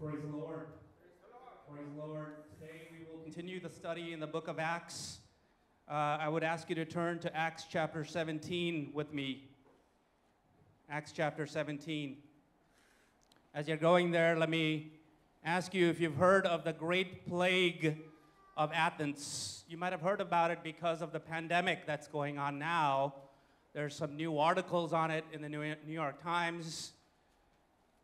Praise the Lord. Praise the Lord. Today we will continue the study in the book of Acts. I would ask you to turn to Acts chapter 17 with me. Acts chapter 17. As you're going there, let me ask you if you've heard of the great plague of Athens. You might have heard about it because of the pandemic that's going on now. There's some new articles on it in the New York Times.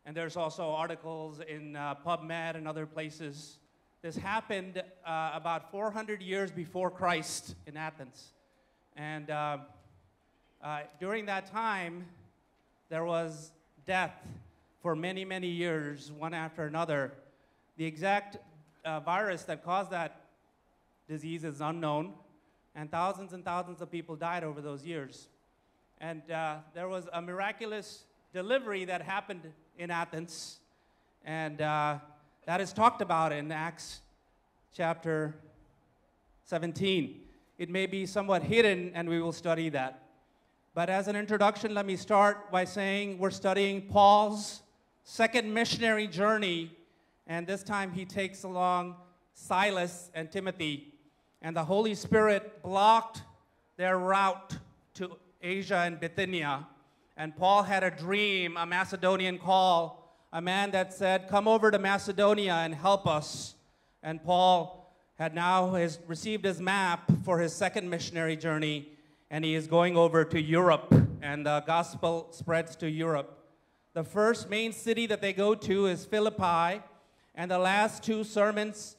And there's also articles in PubMed and other places. This happened about 400 years before Christ in Athens. And during that time, there was death for many, many years, one after another. The exact virus that caused that disease is unknown. And thousands of people died over those years. And there was a miraculous delivery that happened in Athens. And that is talked about in Acts chapter 17. It may be somewhat hidden, and we will study that. But as an introduction, let me start by saying we're studying Paul's second missionary journey. And this time he takes along Silas and Timothy. And the Holy Spirit blocked their route to Asia and Bithynia. And Paul had a dream, a Macedonian call, a man that said, come over to Macedonia and help us. And Paul had now received his map for his second missionary journey, and he is going over to Europe, and the gospel spreads to Europe. The first main city that they go to is Philippi, and the last two sermons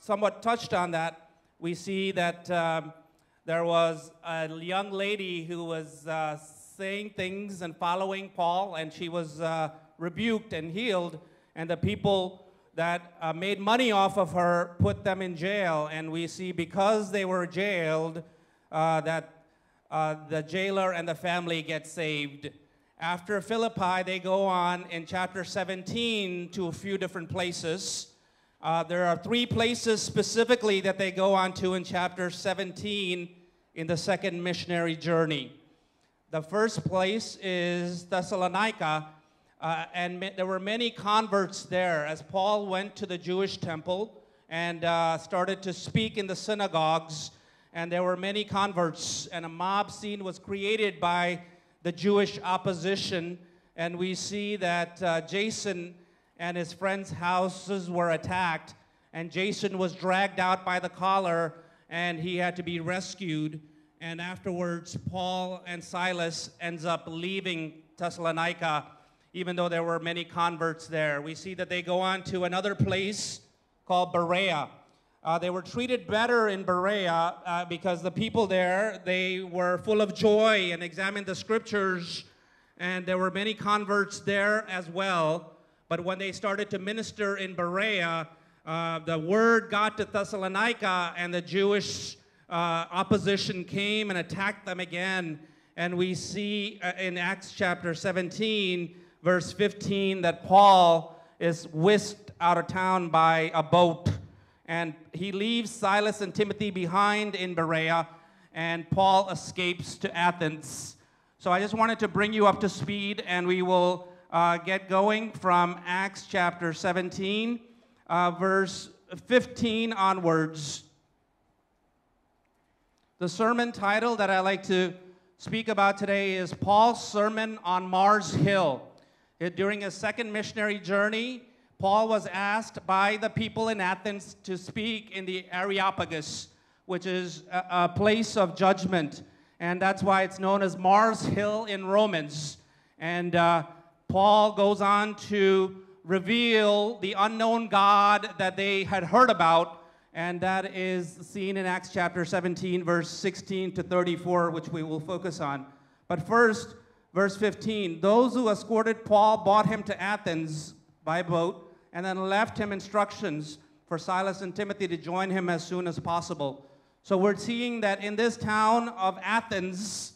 somewhat touched on that. We see that there was a young lady who was saying things and following Paul, and she was rebuked and healed, and the people that made money off of her put them in jail. And we see because they were jailed that the jailer and the family get saved. After Philippi, they go on in chapter 17 to a few different places. There are three places specifically that they go on to in chapter 17 in the second missionary journey. The first place is Thessalonica, and there were many converts there as Paul went to the Jewish temple and started to speak in the synagogues, and there were many converts, and a mob scene was created by the Jewish opposition, and we see that Jason and his friends' houses were attacked, and Jason was dragged out by the collar, and he had to be rescued. And afterwards, Paul and Silas ends up leaving Thessalonica, even though there were many converts there. We see that they go on to another place called Berea. They were treated better in Berea because the people there, they were full of joy and examined the scriptures, and there were many converts there as well. But when they started to minister in Berea, the word got to Thessalonica, and the Jewish opposition came and attacked them again. And we see in Acts chapter 17, verse 15, that Paul is whisked out of town by a boat. And he leaves Silas and Timothy behind in Berea, and Paul escapes to Athens. So I just wanted to bring you up to speed, and we will get going from Acts chapter 17, verse 15 onwards. The sermon title that I like to speak about today is Paul's Sermon on Mars Hill. During his second missionary journey, Paul was asked by the people in Athens to speak in the Areopagus, which is a place of judgment. And that's why it's known as Mars Hill in Romans. And Paul goes on to reveal the unknown God that they had heard about, and that is seen in Acts chapter 17, verse 16 to 34, which we will focus on. But first, verse 15, those who escorted Paul brought him to Athens by boat and then left him instructions for Silas and Timothy to join him as soon as possible. So we're seeing that in this town of Athens,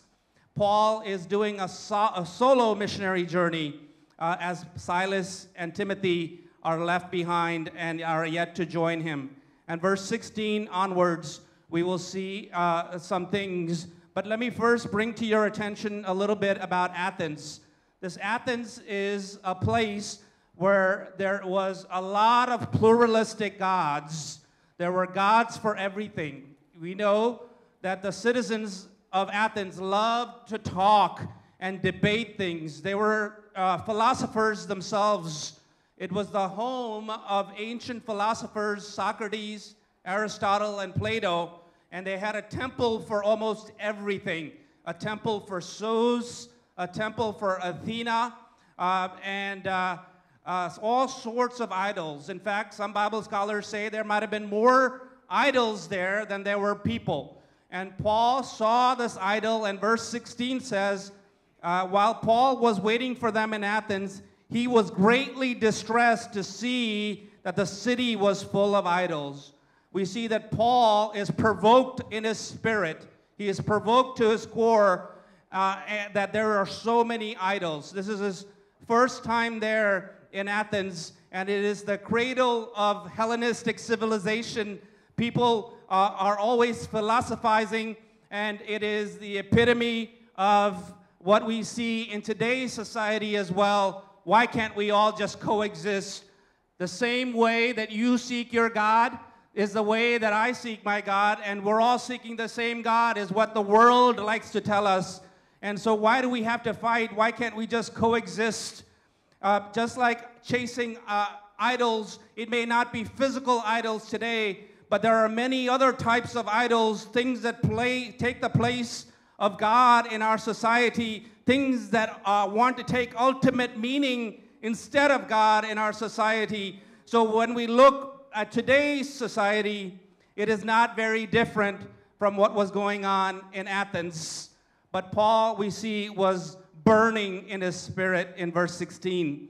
Paul is doing a solo missionary journey as Silas and Timothy are left behind and are yet to join him. And verse 16 onwards, we will see some things. But let me first bring to your attention a little bit about Athens. This Athens is a place where there was a lot of pluralistic gods. There were gods for everything. We know that the citizens of Athens loved to talk and debate things. They were philosophers themselves. It was the home of ancient philosophers, Socrates, Aristotle, and Plato, and they had a temple for almost everything. A temple for Zeus, a temple for Athena, and all sorts of idols. In fact, some Bible scholars say there might have been more idols there than there were people. And Paul saw this idol, and verse 16 says, while Paul was waiting for them in Athens, he was greatly distressed to see that the city was full of idols. We see that Paul is provoked in his spirit. He is provoked to his core that there are so many idols. This is his first time there in Athens, and it is the cradle of Hellenistic civilization. People are always philosophizing, and it is the epitome of what we see in today's society as well. Why can't we all just coexist? The same way that you seek your God is the way that I seek my God, and we're all seeking the same God is what the world likes to tell us. And so why do we have to fight? Why can't we just coexist? Just like chasing idols, it may not be physical idols today, but there are many other types of idols, things that take the place of God in our society, things that want to take ultimate meaning instead of God in our society. So when we look at today's society, it is not very different from what was going on in Athens. But Paul, we see, was burning in his spirit in verse 16.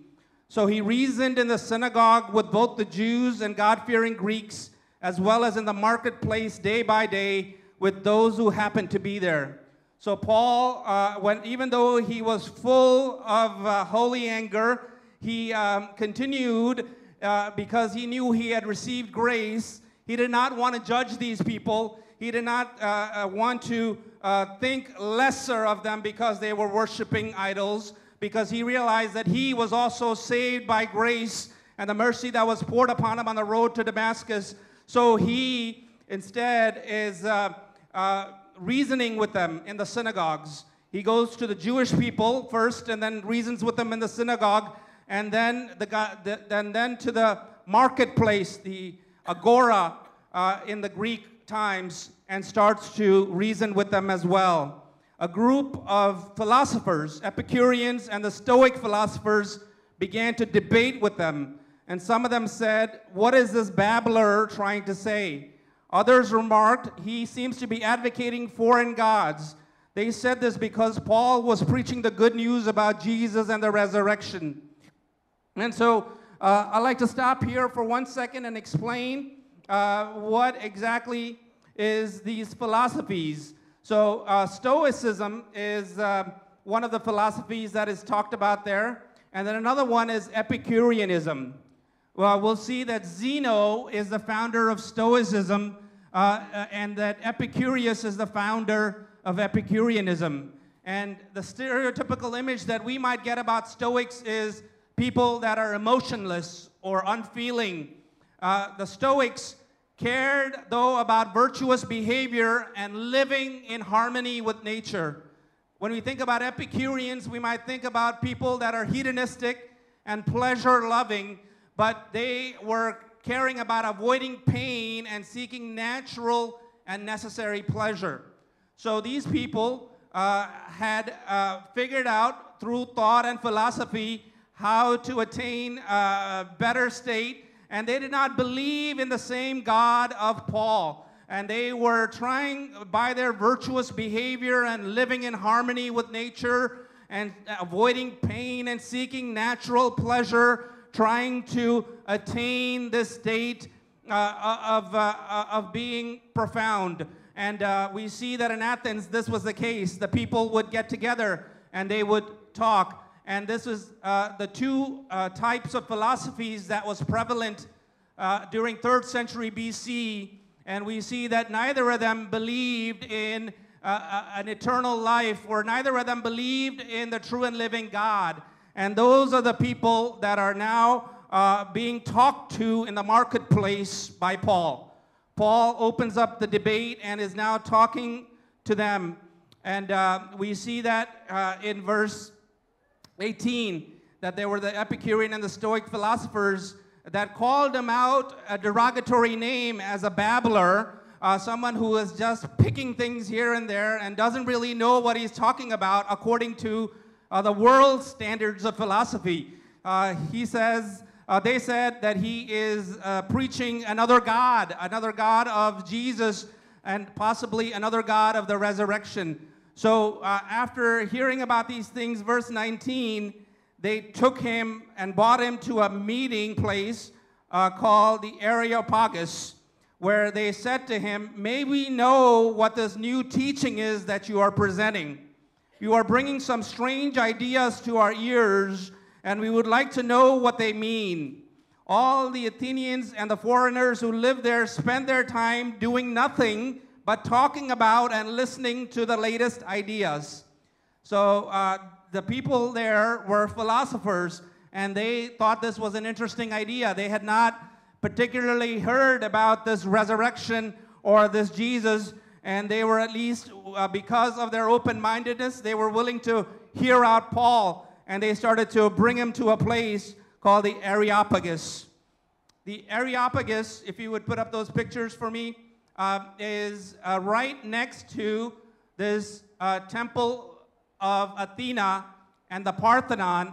So he reasoned in the synagogue with both the Jews and God-fearing Greeks, as well as in the marketplace day by day with those who happened to be there. So Paul, even though he was full of holy anger, he continued because he knew he had received grace. He did not want to judge these people. He did not want to think lesser of them because they were worshiping idols, because he realized that he was also saved by grace and the mercy that was poured upon him on the road to Damascus. So he instead is reasoning with them in the synagogues. He goes to the Jewish people first and then reasons with them in the synagogue, and then to the marketplace, the agora in the Greek times, and starts to reason with them as well. A group of philosophers, Epicureans and the Stoic philosophers, began to debate with them, and some of them said, "What is this babbler trying to say?" Others remarked, "He seems to be advocating foreign gods." They said this because Paul was preaching the good news about Jesus and the resurrection. And so I'd like to stop here for 1 second and explain what exactly is these philosophies. So Stoicism is one of the philosophies that is talked about there. And then another one is Epicureanism. Well, we'll see that Zeno is the founder of Stoicism, and that Epicurus is the founder of Epicureanism. And the stereotypical image that we might get about Stoics is people that are emotionless or unfeeling. The Stoics cared, though, about virtuous behavior and living in harmony with nature. When we think about Epicureans, we might think about people that are hedonistic and pleasure-loving, but they were caring about avoiding pain and seeking natural and necessary pleasure. So these people had figured out through thought and philosophy how to attain a better state, and they did not believe in the same God of Paul. And they were trying, by their virtuous behavior and living in harmony with nature and avoiding pain and seeking natural pleasure, trying to attain this state of being profound. And we see that in Athens, this was the case. The people would get together and they would talk. And this is the two types of philosophies that was prevalent during 3rd century BC. And we see that neither of them believed in an eternal life, or neither of them believed in the true and living God. And those are the people that are now being talked to in the marketplace by Paul. Paul opens up the debate and is now talking to them. And we see that in verse 18, that there were the Epicurean and the Stoic philosophers that called him out a derogatory name as a babbler, someone who is just picking things here and there and doesn't really know what he's talking about according to the world's standards of philosophy. They said that he is preaching another God of Jesus, and possibly another God of the resurrection. So after hearing about these things, verse 19, they took him and brought him to a meeting place called the Areopagus, where they said to him, "May we know what this new teaching is that you are presenting. You are bringing some strange ideas to our ears, and we would like to know what they mean." All the Athenians and the foreigners who lived there spent their time doing nothing but talking about and listening to the latest ideas. So the people there were philosophers, and they thought this was an interesting idea. They had not particularly heard about this resurrection or this Jesus, and they were, at least because of their open-mindedness, they were willing to hear out Paul, and they started to bring him to a place called the Areopagus. The Areopagus, if you would put up those pictures for me, is right next to this temple of Athena and the Parthenon,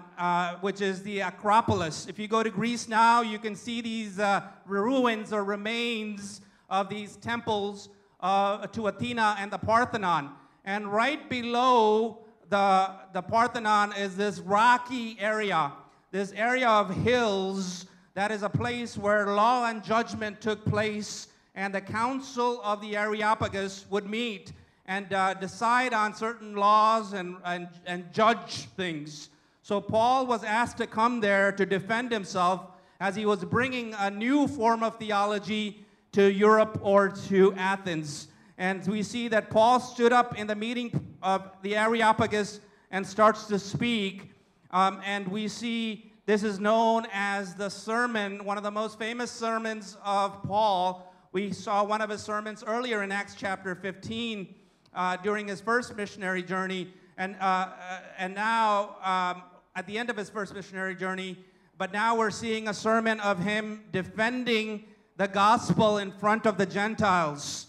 which is the Acropolis. If you go to Greece now, you can see these ruins or remains of these temples to Athena and the Parthenon. And right below the Parthenon is this rocky area, this area of hills that is a place where law and judgment took place, and the council of the Areopagus would meet and decide on certain laws and judge things. So Paul was asked to come there to defend himself as he was bringing a new form of theology to Europe or to Athens. And we see that Paul stood up in the meeting of the Areopagus and starts to speak. And we see this is known as the sermon, one of the most famous sermons of Paul. We saw one of his sermons earlier in Acts chapter 15 during his first missionary journey. And now, at the end of his first missionary journey, but now we're seeing a sermon of him defending the gospel in front of the Gentiles.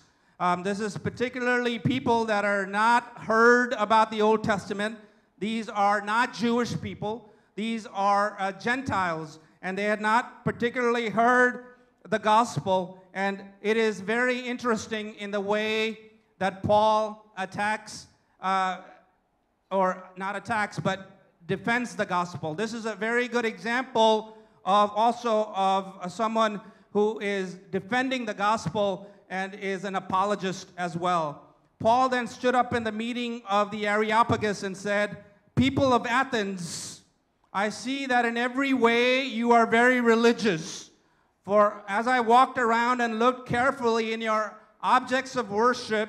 This is particularly people that are not heard about the Old Testament. These are not Jewish people. These are Gentiles, and they had not particularly heard the gospel. And it is very interesting in the way that Paul attacks, or not attacks, but defends the gospel. This is a very good example of also of someone who is defending the gospel and is an apologist as well. Paul then stood up in the meeting of the Areopagus and said, "People of Athens, I see that in every way you are very religious. For as I walked around and looked carefully in your objects of worship,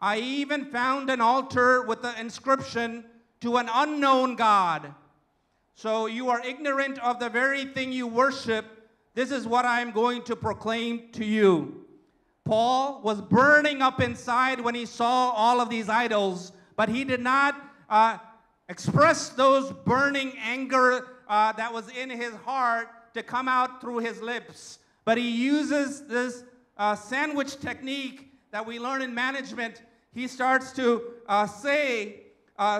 I even found an altar with the inscription, 'To an unknown God.' So you are ignorant of the very thing you worship. This is what I am going to proclaim to you." Paul was burning up inside when he saw all of these idols, but he did not express those burning anger that was in his heart to come out through his lips. But he uses this sandwich technique that we learn in management. He starts to say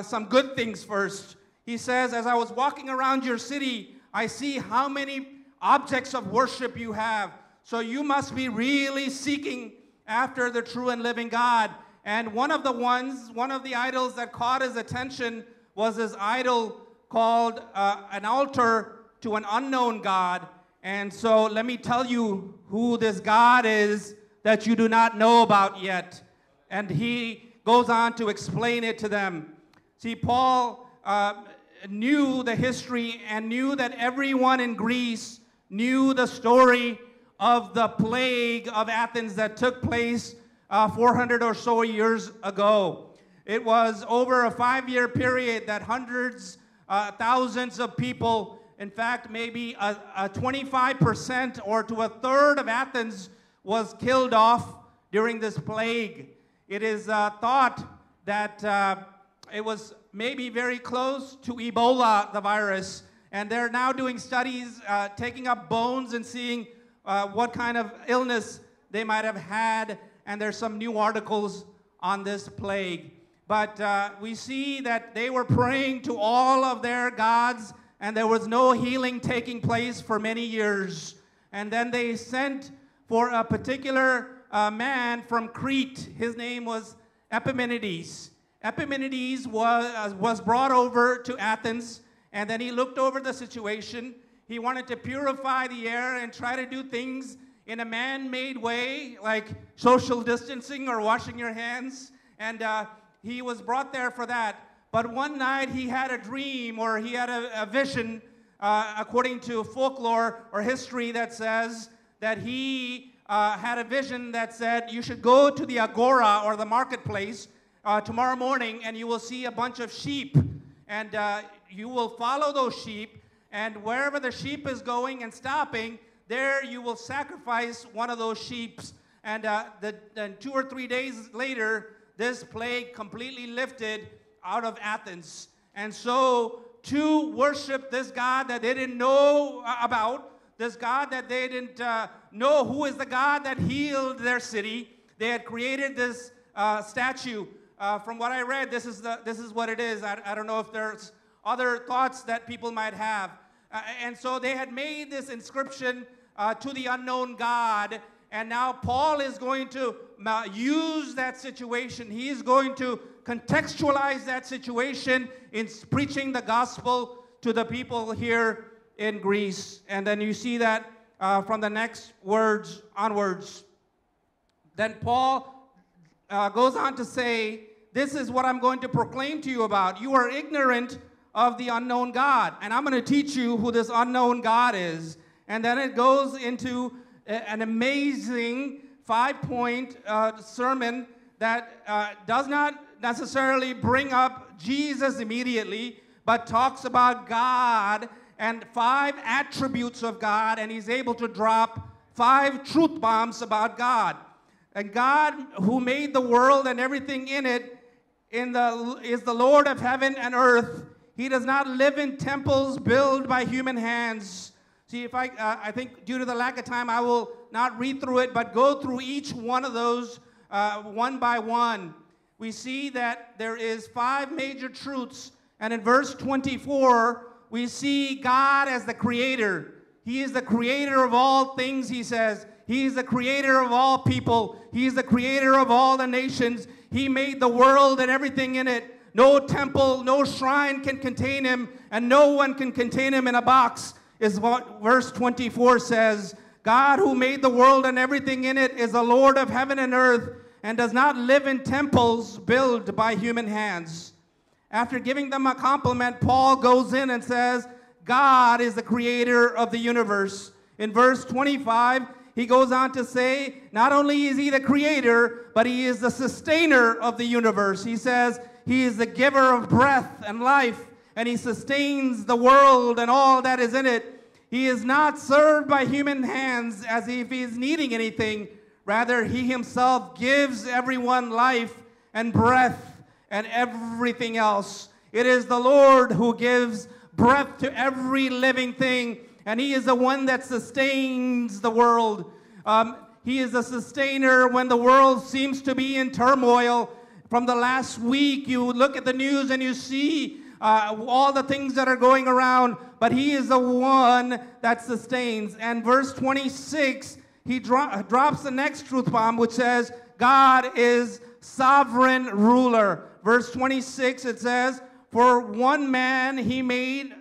some good things first. He says, "As I was walking around your city, I see how many objects of worship you have. So you must be really seeking after the true and living God." And one of the idols that caught his attention was this idol called an altar to an unknown God. And so let me tell you who this God is that you do not know about yet. And he goes on to explain it to them. See, Paul knew the history and knew that everyone in Greece knew the story of the plague of Athens that took place 400 or so years ago. It was over a 5-year period that hundreds thousands of people. In fact, maybe 25% or to a third of Athens was killed off during this plague. It is thought that it was maybe very close to Ebola, the virus. And they're now doing studies, taking up bones and seeing what kind of illness they might have had. And there's some new articles on this plague. But we see that they were praying to all of their gods, and there was no healing taking place for many years. And then they sent for a particular man from Crete. His name was Epimenides. Epimenides was brought over to Athens, and then he looked over the situation. He wanted to purify the air and try to do things in a man-made way, like social distancing or washing your hands. And he was brought there for that. But one night he had a dream, or he had a vision, according to folklore or history, that says that he had a vision that said, you should go to the agora, or the marketplace, tomorrow morning, and you will see a bunch of sheep, and you will follow those sheep, and wherever the sheep is going and stopping, there you will sacrifice one of those sheep. And then 2 or 3 days later, this plague completely lifted out of Athens. And so to worship this God that they didn't know about, this God that they didn't know who is the God that healed their city, they had created this statue. From what I read, this is what it is. I don't know if there's other thoughts that people might have. And so they had made this inscription to the unknown God. And now Paul is going to use that situation. He is going to contextualize that situation in preaching the gospel to the people here in Greece. And then you see that from the next words onwards. Then Paul goes on to say, this is what I'm going to proclaim to you about. You are ignorant of the unknown God, and I'm going to teach you who this unknown God is. And then it goes into an amazing 5-point sermon that does not necessarily bring up Jesus immediately, but talks about God and 5 attributes of God, and he's able to drop 5 truth bombs about God. And God, who made the world and everything in it, is the Lord of heaven and earth. He does not live in temples built by human hands. See, if I think due to the lack of time, I will not read through it, but go through each one of those one by one. We see that there is 5 major truths. And in verse 24, we see God as the creator. He is the creator of all things, he says. He is the creator of all people. He is the creator of all the nations. He made the world and everything in it. No temple, no shrine can contain him, and no one can contain him in a box, is what verse 24 says. God, who made the world and everything in it, is the Lord of heaven and earth, and does not live in temples built by human hands. After giving them a compliment, Paul goes in and says, God is the creator of the universe. In verse 25, he goes on to say, not only is he the creator, but he is the sustainer of the universe. He says, he is the giver of breath and life, and he sustains the world and all that is in it. He is not served by human hands as if he is needing anything. Rather, he himself gives everyone life and breath and everything else. It is the Lord who gives breath to every living thing, and he is the one that sustains the world. He is the sustainer when the world seems to be in turmoil. From the last week, you look at the news and you see all the things that are going around, but he is the one that sustains. And verse 26, he drops the next truth bomb, which says, God is sovereign ruler. Verse 26, it says, from one man, he made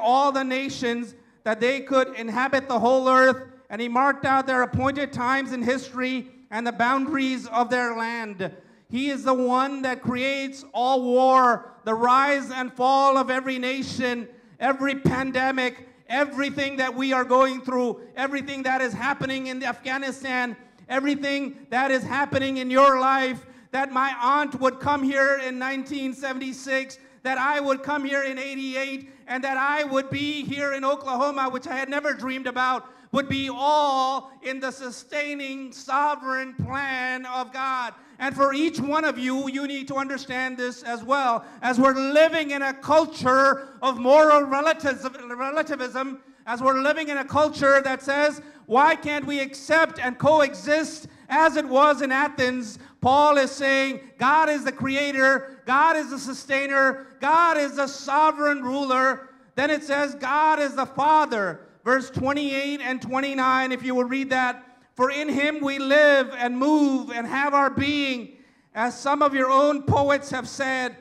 all the nations that they could inhabit the whole earth, and he marked out their appointed times in history and the boundaries of their land. He is the one that creates all war, the rise and fall of every nation, every pandemic, everything that we are going through, everything that is happening in Afghanistan, everything that is happening in your life, that my aunt would come here in 1976, that I would come here in 88 and that I would be here in Oklahoma, which I had never dreamed about, would be all in the sustaining sovereign plan of God. And for each one of you, you need to understand this as well. As we're living in a culture of moral relativism, as we're living in a culture that says, why can't we accept and coexist as it was in Athens? Paul is saying, God is the creator, God is the sustainer, God is the sovereign ruler. Then it says, God is the Father. Verse 28 and 29, if you will read that. For in him we live and move and have our being. As some of your own poets have said,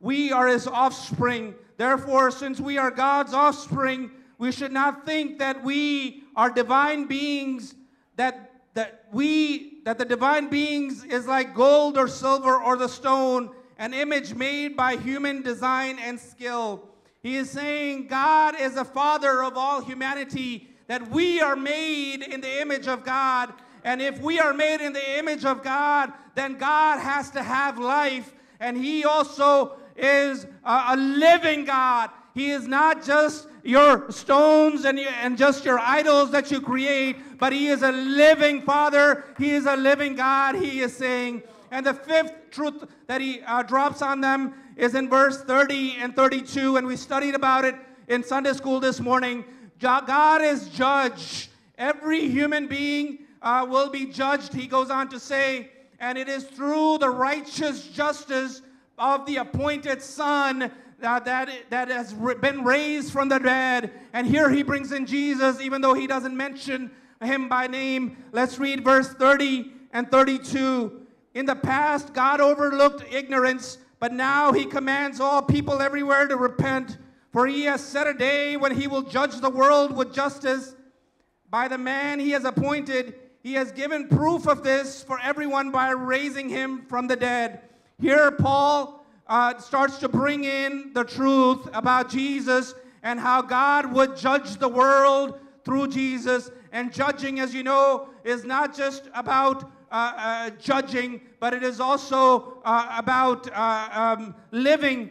we are his offspring. Therefore, since we are God's offspring, we should not think that we are divine beings, that the divine beings is like gold or silver or the stone, an image made by human design and skill. He is saying God is the Father of all humanity, that we are made in the image of God. And if we are made in the image of God, then God has to have life. And he also is a living God. He is not just your stones and just your idols that you create, but he is a living Father. He is a living God, he is saying. And the fifth truth that he drops on them is in verse 30 and 32, and we studied about it in Sunday school this morning. God is judge. Every human being will be judged, he goes on to say, and it is through the righteous justice of the appointed Son that has been raised from the dead. And here he brings in Jesus, even though he doesn't mention him by name. Let's read verse 30 and 32. In the past, God overlooked ignorance, but now he commands all people everywhere to repent. For he has set a day when he will judge the world with justice by the man he has appointed. He has given proof of this for everyone by raising him from the dead. Here Paul starts to bring in the truth about Jesus and how God would judge the world through Jesus. And judging, as you know, is not just about judging, but it is also about living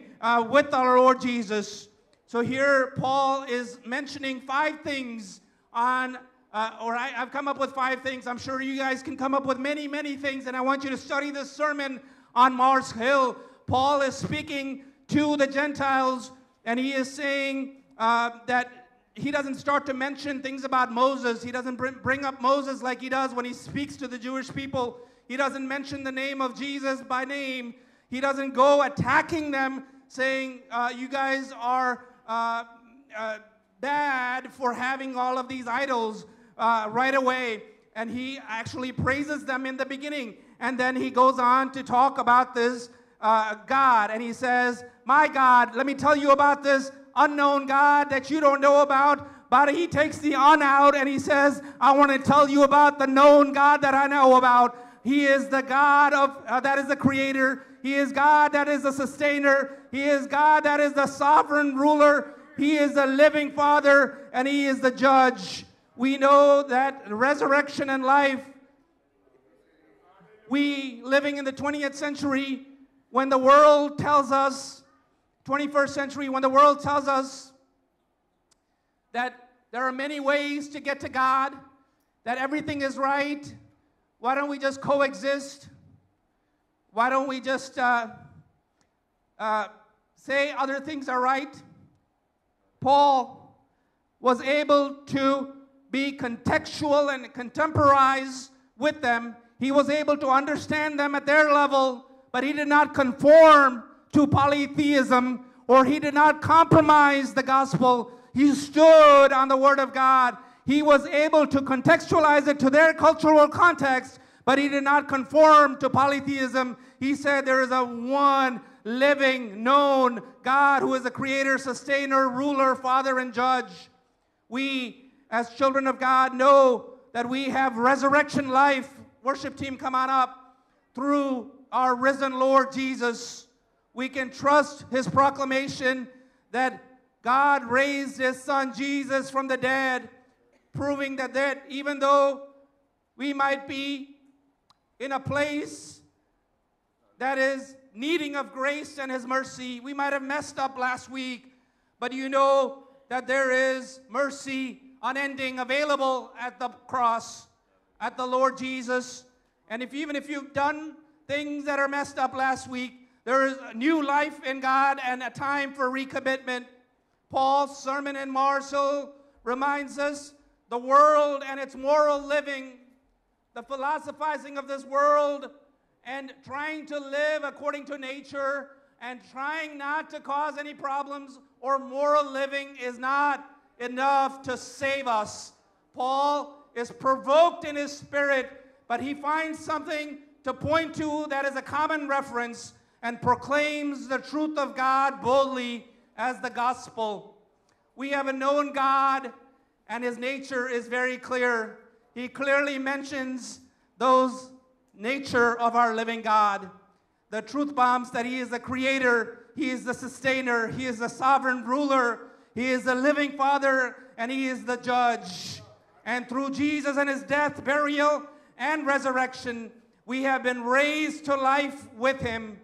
with our Lord Jesus. So here Paul is mentioning five things on, I've come up with five things. I'm sure you guys can come up with many, many things, and I want you to study this sermon on Mars Hill. Paul is speaking to the Gentiles, and he is saying that he doesn't start to mention things about Moses. He doesn't bring up Moses like he does when he speaks to the Jewish people. He doesn't mention the name of Jesus by name. He doesn't go attacking them saying, you guys are bad for having all of these idols right away. And he actually praises them in the beginning. And then he goes on to talk about this God. And he says, my God, let me tell you about this unknown God that you don't know about. But he takes the "un" out and he says, I want to tell you about the known God that I know about. He is the God that is the creator. He is God that is the sustainer. He is God that is the sovereign ruler. He is the living Father, and he is the judge. We know that resurrection and life, we living in the 20th century, when the world tells us, 21st century, when the world tells us that there are many ways to get to God, that everything is right, why don't we just coexist? Why don't we just say other things are right? Paul was able to be contextual and contemporize with them. He was able to understand them at their level, but he did not conform to polytheism, or he did not compromise the gospel. He stood on the word of God. He was able to contextualize it to their cultural context, but he did not conform to polytheism. He said there is a one living, known God who is a creator, sustainer, ruler, father, and judge. We, as children of God, know that we have resurrection life. Worship team, come on up. Through our risen Lord Jesus, we can trust his proclamation that God raised his son Jesus from the dead, proving that even though we might be in a place that is needing of grace and His mercy. We might have messed up last week, but you know that there is mercy unending available at the cross, at the Lord Jesus. And if even if you've done things that are messed up last week, there is a new life in God and a time for recommitment. Paul's sermon in Mars Hill reminds us the world and its moral living, the philosophizing of this world, and trying to live according to nature and trying not to cause any problems or moral living is not enough to save us. Paul is provoked in his spirit, but he finds something to point to that is a common reference and proclaims the truth of God boldly as the gospel. We have a known God, and His nature is very clear. He clearly mentions those nature of our living God. The truth bombs that He is the creator, He is the sustainer, He is the sovereign ruler, He is the living Father, and He is the judge. And through Jesus and His death, burial, and resurrection, we have been raised to life with Him.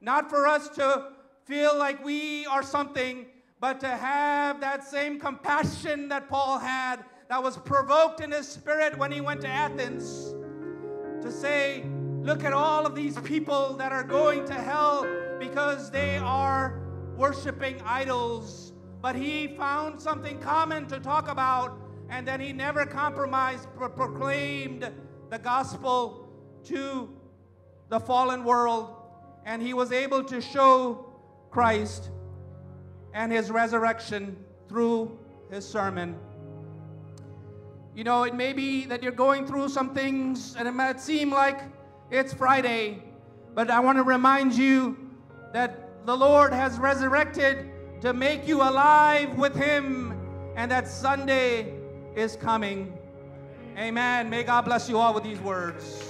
Not for us to feel like we are something, but to have that same compassion that Paul had, that was provoked in his spirit when he went to Athens, to say, look at all of these people that are going to hell because they are worshiping idols. But he found something common to talk about, and then he never compromised, but proclaimed the gospel to the fallen world. And he was able to show Christ and His resurrection through His sermon. You know, it may be that you're going through some things and it might seem like it's Friday, but I want to remind you that the Lord has resurrected to make you alive with Him, and that Sunday is coming. Amen. May God bless you all with these words.